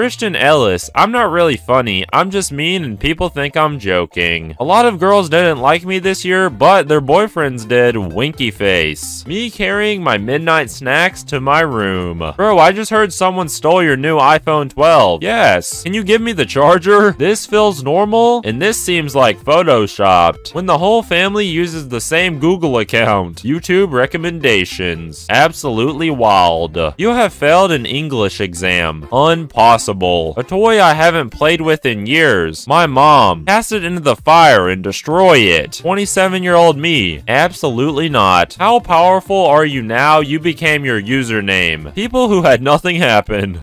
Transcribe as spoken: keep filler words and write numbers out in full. Christian Ellis, I'm not really funny, I'm just mean and people think I'm joking. A lot of girls didn't like me this year, but their boyfriends did, winky face. Me carrying my midnight snacks to my room. Bro, I just heard someone stole your new iPhone twelve. Yes. Can you give me the charger? This feels normal, and this seems like photoshopped. When the whole family uses the same Google account. YouTube recommendations. Absolutely wild. You have failed an English exam. Unpossible. A toy I haven't played with in years. My mom. Cast it into the fire and destroy it. twenty-seven-year-old me. Absolutely not. How powerful are you now? You became your username. People who had nothing happen.